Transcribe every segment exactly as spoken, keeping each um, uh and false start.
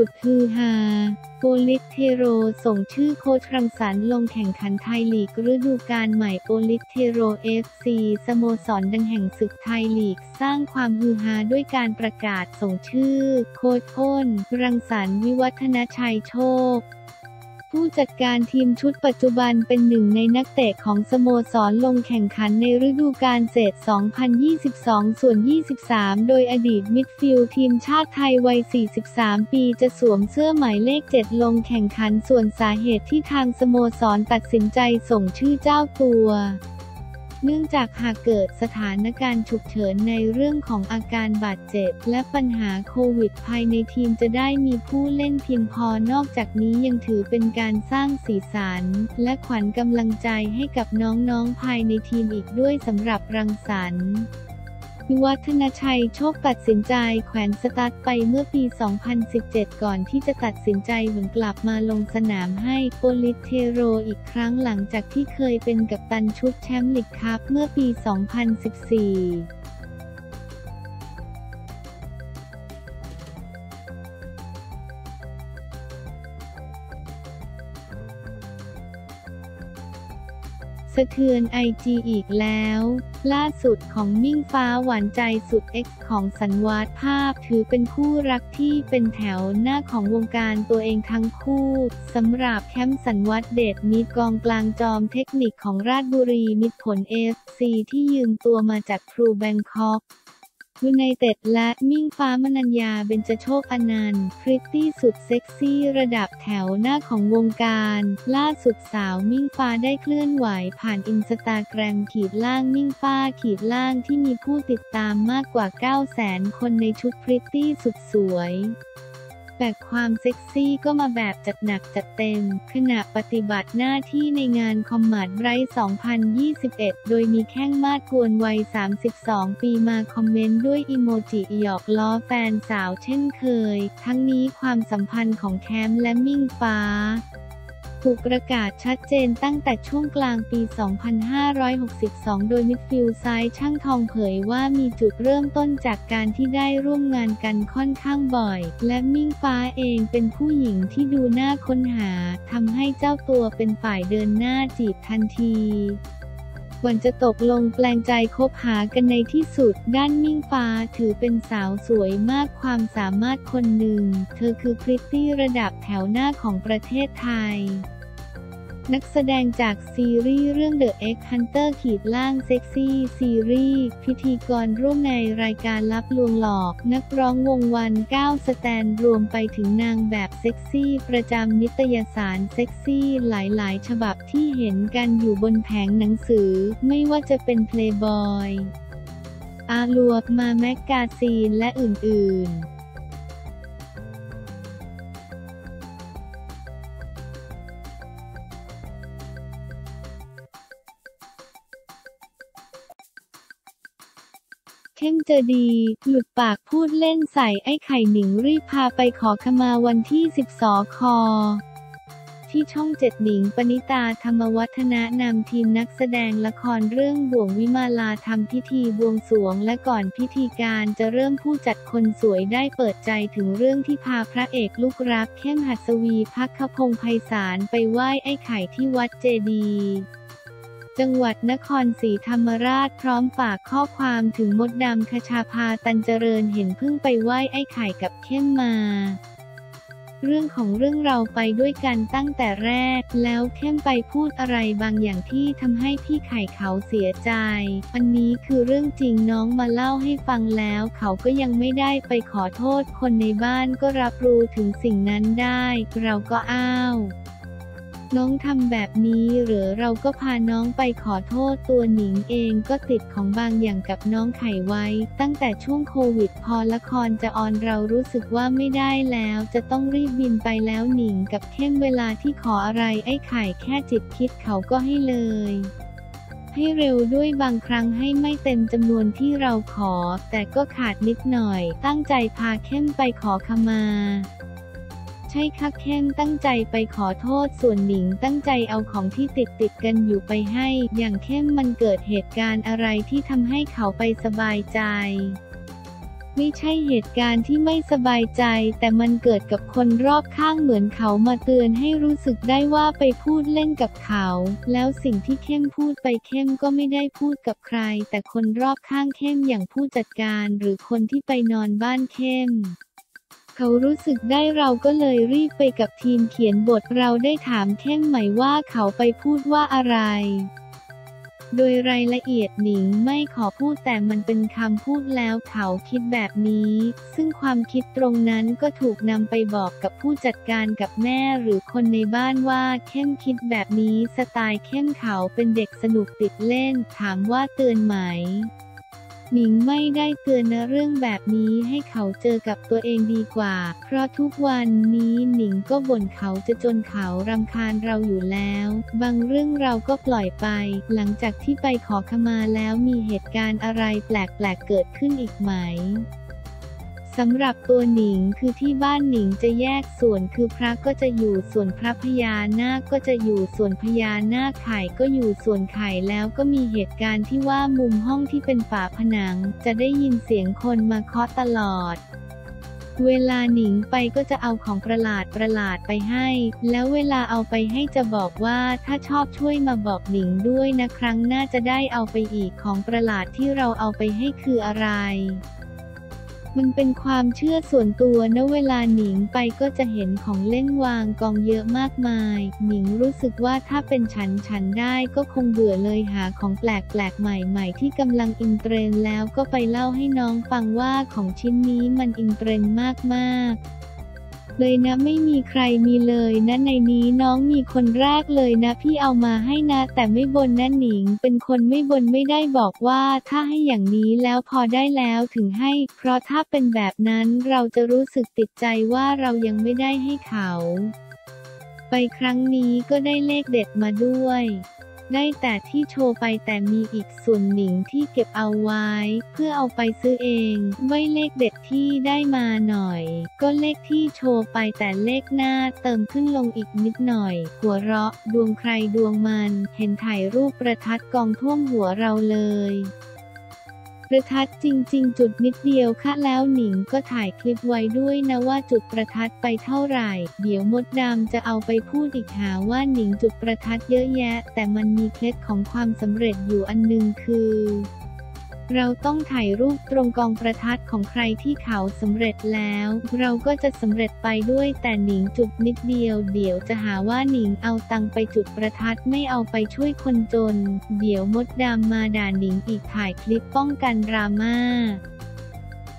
สุดฮือฮาโปลิสเทโรส่งชื่อโค้ชรังสรรค์ลงแข่งขันไทยลีกฤดูกาลใหม่โปลิสเทโรเอฟซีสโมสรดังแห่งศึกไทยลีกสร้างความฮือฮาด้วยการประกาศส่งชื่อโค้ชอ้นรังสรรค์วิวัฒนชัยโชคผู้จัดการทีมชุดปัจจุบันเป็นหนึ่งในนักเตะของสโมสรลงแข่งขันในฤดูกาลเศษ สองพันยี่สิบสอง ยี่สิบสาม โดยอดีตมิดฟิลด์ทีมชาติไทยวัย สี่สิบสาม ปีจะสวมเสื้อหมายเลข เจ็ด ลงแข่งขันส่วนสาเหตุที่ทางสโมสรตัดสินใจส่งชื่อเจ้าตัวเนื่องจากหากเกิดสถานการณ์ฉุกเฉินในเรื่องของอาการบาดเจ็บและปัญหาโควิดภายในทีมจะได้มีผู้เล่นเพียงพอนอกจากนี้ยังถือเป็นการสร้างสีสันและขวัญกำลังใจให้กับน้องๆภายในทีมอีกด้วยสำหรับรังสรรค์วิวัฒนชัยโชคตัดสินใจแขวนสตาร์ทไปเมื่อปี สองพันสิบเจ็ด ก่อนที่จะตัดสินใจหวนกลับมาลงสนามให้โปลิสเทโรอีกครั้งหลังจากที่เคยเป็นกัปตันชุดแชมป์ลีกคัพเมื่อปี สองพันสิบสี่สะเทือนไอจีอีกแล้วล่าสุดของมิ่งฟ้าหวานใจสุดเอ็กซ์ของสันวาทภาพถือเป็นคู่รักที่เป็นแถวหน้าของวงการตัวเองทั้งคู่สำหรับแคมป์สันวัตเดชมีกองกลางจอมเทคนิคของราชบุรีมิตรผลเอฟซีที่ยืมตัวมาจากทรูแบงคอกยูไนเต็ดและมิ่งฟ้ามนัญญาเบญจโชคอนันต์พริตตี้สุดเซ็กซี่ระดับแถวหน้าของวงการล่าสุดสาวมิ่งฟ้าได้เคลื่อนไหวผ่านอินสตาแกรมขีดล่างมิ่งฟ้าขีดล่างที่มีผู้ติดตามมากกว่า เก้าแสน คนในชุดพริตตี้สุดสวยแบกความเซ็กซี่ก็มาแบบจัดหนักจัดเต็มขณะปฏิบัติหน้าที่ในงานคอมมาดไบรท์ สองพันยี่สิบเอ็ด โดยมีแข้งมาดกวนวัย สามสิบสอง ปีมาคอมเมนต์ด้วยอิโมจิหยอกล้อแฟนสาวเช่นเคยทั้งนี้ความสัมพันธ์ของแคมป์และมิ่งฟ้าถูกประกาศชัดเจนตั้งแต่ช่วงกลางปี สองพันห้าร้อยหกสิบสอง โดยมิดฟิลด์ซ้ายช่างทองเผยว่ามีจุดเริ่มต้นจากการที่ได้ร่วมงานกันค่อนข้างบ่อยและมิ่งฟ้าเองเป็นผู้หญิงที่ดูน่าค้นหาทำให้เจ้าตัวเป็นฝ่ายเดินหน้าจีบทันทีก่อนจะตกลงแปลงใจคบหากันในที่สุดด้านมิ่งฟ้าถือเป็นสาวสวยมากความสามารถคนหนึ่งเธอคือพริตตี้ระดับแถวหน้าของประเทศไทยนักแสดงจากซีรีส์เรื่อง The X Hunter ขีดล่าง Sexy Series พิธีกรร่วมในรายการลับลวงหลอกนักร้องวงวันเก้าสแตนรวมไปถึงนางแบบเซ็กซี่ประจำนิตยสารเซ็กซี่หลายๆฉบับที่เห็นกันอยู่บนแผงหนังสือไม่ว่าจะเป็น Playboy อาลัวมาแมกกาซีนและอื่นๆเข้มจะดีหลุดปากพูดเล่นใส่ไอ้ไข่หนิงรีบพาไปขอขมาวันที่สิบสองคที่ช่องเจ็ดหนิงปณิตาธรรมวัฒนะนำทีมนักแสดงละครเรื่องบ่วงวิมาลาทำพิธีบวงสรวงและก่อนพิธีการจะเริ่มผู้จัดคนสวยได้เปิดใจถึงเรื่องที่พาพระเอกลูกรักเข้มหัสวีภัคพงษ์ไพศาลไปไหว้ไอ้ไข่ที่วัดเจดีจังหวัดนครศรีธรรมราชพร้อมฝากข้อความถึงมดดำคชาภาตันเจริญเห็นเพิ่งไปไหว้ไอ้ไข่กับเข้มมาเรื่องของเรื่องเราไปด้วยกันตั้งแต่แรกแล้วเข้มไปพูดอะไรบางอย่างที่ทำให้พี่ไข่เขาเสียใจอันนี้คือเรื่องจริงน้องมาเล่าให้ฟังแล้วเขาก็ยังไม่ได้ไปขอโทษคนในบ้านก็รับรู้ถึงสิ่งนั้นได้เราก็อ้าวน้องทำแบบนี้หรือเราก็พาน้องไปขอโทษตัวหนิงเองก็ติดของบางอย่างกับน้องไข่ไว้ตั้งแต่ช่วงโควิดพอละครจะออนเรารู้สึกว่าไม่ได้แล้วจะต้องรีบบินไปแล้วหนิงกับเข้มเวลาที่ขออะไรไอ้ไข่แค่จิตคิดเขาก็ให้เลยให้เร็วด้วยบางครั้งให้ไม่เต็มจำนวนที่เราขอแต่ก็ขาดนิดหน่อยตั้งใจพาเข้มไปขอขมาใช่ค่ะเข้มตั้งใจไปขอโทษส่วนหนิงตั้งใจเอาของที่ติดติดกันอยู่ไปให้อย่างเข้มมันเกิดเหตุการณ์อะไรที่ทำให้เขาไปสบายใจ ไม่ใช่เหตุการณ์ที่ไม่สบายใจแต่มันเกิดกับคนรอบข้างเหมือนเขามาเตือนให้รู้สึกได้ว่าไปพูดเล่นกับเขาแล้วสิ่งที่เข้มพูดไปเข้มก็ไม่ได้พูดกับใครแต่คนรอบข้างเข้มอย่างผู้จัดการหรือคนที่ไปนอนบ้านเข้มเขารู้สึกได้เราก็เลยรีบไปกับทีมเขียนบทเราได้ถามเข้มไหมว่าเขาไปพูดว่าอะไรโดยรายละเอียดหนิงไม่ขอพูดแต่มันเป็นคำพูดแล้วเขาคิดแบบนี้ซึ่งความคิดตรงนั้นก็ถูกนำไปบอกกับผู้จัดการกับแม่หรือคนในบ้านว่าเข้มคิดแบบนี้สไตล์เข้มเขาเป็นเด็กสนุกติดเล่นถามว่าเตือนไหมหนิงไม่ได้เตือนนะเรื่องแบบนี้ให้เขาเจอกับตัวเองดีกว่าเพราะทุกวันนี้หนิงก็บ่นเขาจะจนเขารำคาญเราอยู่แล้วบางเรื่องเราก็ปล่อยไปหลังจากที่ไปขอขมาแล้วมีเหตุการณ์อะไรแปลกๆเกิดขึ้นอีกไหมสำหรับตัวหนิงคือที่บ้านหนิงจะแยกส่วนคือพระก็จะอยู่ส่วนพระพญานาคก็จะอยู่ส่วนพญานาคไข่ก็อยู่ส่วนไข่แล้วก็มีเหตุการณ์ที่ว่ามุมห้องที่เป็นฝาผนังจะได้ยินเสียงคนมาเคาะตลอดเวลาหนิงไปก็จะเอาของประหลาดประหลาดไปให้แล้วเวลาเอาไปให้จะบอกว่าถ้าชอบช่วยมาบอกหนิงด้วยนะครั้งหน้าจะได้เอาไปอีกของประหลาดที่เราเอาไปให้คืออะไรมันเป็นความเชื่อส่วนตัวนะเวลาหนิงไปก็จะเห็นของเล่นวางกองเยอะมากมายหนิงรู้สึกว่าถ้าเป็นฉันฉันได้ก็คงเบื่อเลยหาของแปลกๆใหม่ๆที่กำลังอินเทรนด์แล้วก็ไปเล่าให้น้องฟังว่าของชิ้นนี้มันอินเทรนด์มากๆเลยนะไม่มีใครมีเลยนะในนี้น้องมีคนแรกเลยนะพี่เอามาให้นะแต่ไม่บนนะหนิงเป็นคนไม่บนไม่ได้บอกว่าถ้าให้อย่างนี้แล้วพอได้แล้วถึงให้เพราะถ้าเป็นแบบนั้นเราจะรู้สึกติดใจว่าเรายังไม่ได้ให้เขาไปครั้งนี้ก็ได้เลขเด็ดมาด้วยได้แต่ที่โชว์ไปแต่มีอีกส่วนหนิงที่เก็บเอาไว้เพื่อเอาไปซื้อเองไว้เลขเด็ดที่ได้มาหน่อยก็เลขที่โชว์ไปแต่เลขหน้าเติมขึ้นลงอีกนิดหน่อยหัวเราะดวงใครดวงมันเห็นถ่ายรูปประทัดกองท่วมหัวเราเลยประทัดจริงๆจุดนิดเดียวค่ะแล้วหนิงก็ถ่ายคลิปไว้ด้วยนะว่าจุดประทัดไปเท่าไหร่เดี๋ยวมดดำจะเอาไปพูดอีกหาว่าหนิงจุดประทัดเยอะแยะแต่มันมีเคล็ดของความสำเร็จอยู่อันนึงคือเราต้องถ่ายรูปตรงกองประทัดของใครที่เขาสำเร็จแล้วเราก็จะสำเร็จไปด้วยแต่หนิงจุดนิดเดียวเดี๋ยวจะหาว่าหนิงเอาตังไปจุดประทัดไม่เอาไปช่วยคนจนเดี๋ยวมดดำมาด่าหนิงอีกถ่ายคลิปป้องกันดราม่า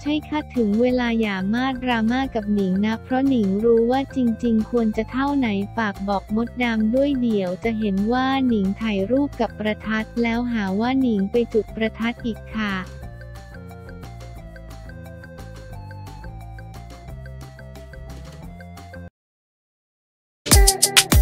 ใช่ค่ะถึงเวลาอย่ามาดราม่ากับหนิงนะเพราะหนิงรู้ว่าจริงๆควรจะเท่าไหนฝากบอกมดดำด้วยเดี๋ยวจะเห็นว่าหนิงถ่ายรูปกับประทัดแล้วหาว่าหนิงไปจุดประทัดอีกค่ะ